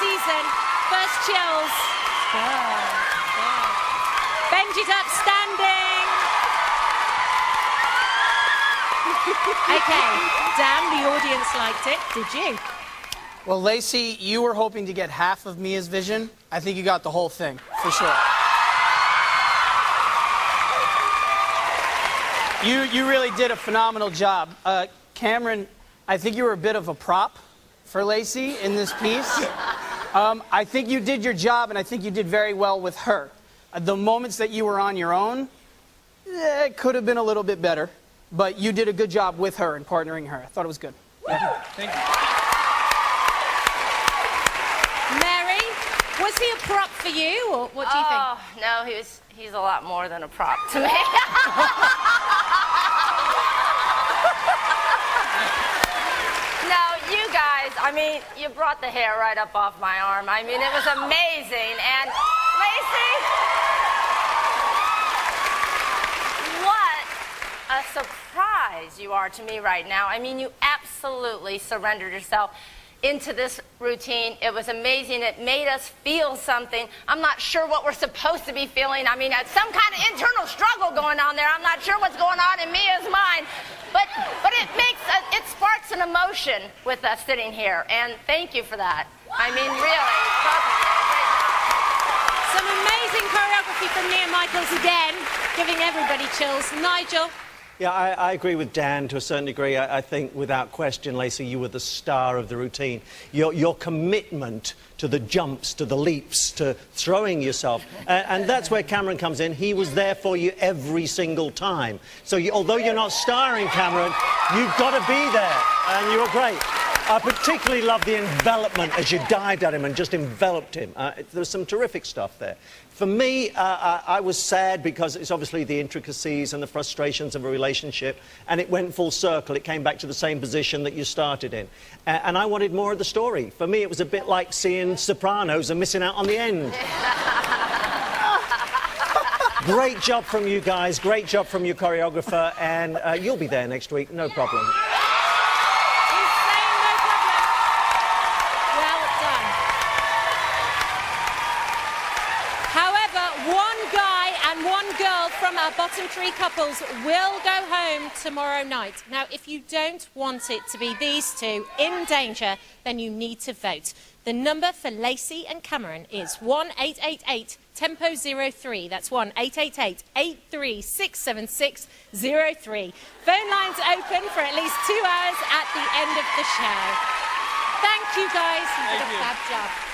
season. First chills. Yeah. Benji's upstanding. Okay, Dan, the audience liked it. Did you? Well, Lacey, you were hoping to get half of Mia's vision. I think you got the whole thing, for sure. You really did a phenomenal job. Kameron, I think you were a bit of a prop for Lacey in this piece. I think you did your job, and I think you did very well with her. The moments that you were on your own, it could have been a little bit better, but you did a good job with her and partnering her. I thought it was good. Thank you. Thank you. Mary, was he a prop for you, or what do you think? Oh, no, he's a lot more than a prop to me. I mean, you brought the hair right up off my arm. I mean, it was amazing. And Lacey, what a surprise you are to me right now. I mean, you absolutely surrendered yourself into this routine. It was amazing. It made us feel something. I'm not sure what we're supposed to be feeling. I mean, some kind of internal struggle going on there. I'm not sure what's going on in Mia's mind. But it sparks an emotion with us sitting here, and thank you for that. I mean, really. Some amazing choreography from Mia Michaels again, giving everybody chills. Nigel? Yeah, I agree with Dan to a certain degree. I think, without question, Lacey, you were the star of the routine. Your commitment to the jumps, to the leaps, to throwing yourself. And that's where Kameron comes in. He was there for you every single time. So although you're not starring, Kameron, you've got to be there. And you were great. I particularly love the envelopment as you dived at him and just enveloped him. There was some terrific stuff there. For me, I was sad because it's obviously the intricacies and the frustrations of a relationship, and it went full circle. It came back to the same position that you started in. And I wanted more of the story. For me, it was a bit like seeing Sopranos and missing out on the end. Great job from you guys. Great job from your choreographer. And you'll be there next week. No problem. He's saying no problem. Well done. From our bottom three couples will go home tomorrow night. Now, if you don't want it to be these two in danger, then you need to vote. The number for Lacey and Kameron is 1-888-TEMPO-03. That's 1-888-8367603. Phone lines open for at least 2 hours at the end of the show. Thank you guys. Thank you. Fab job.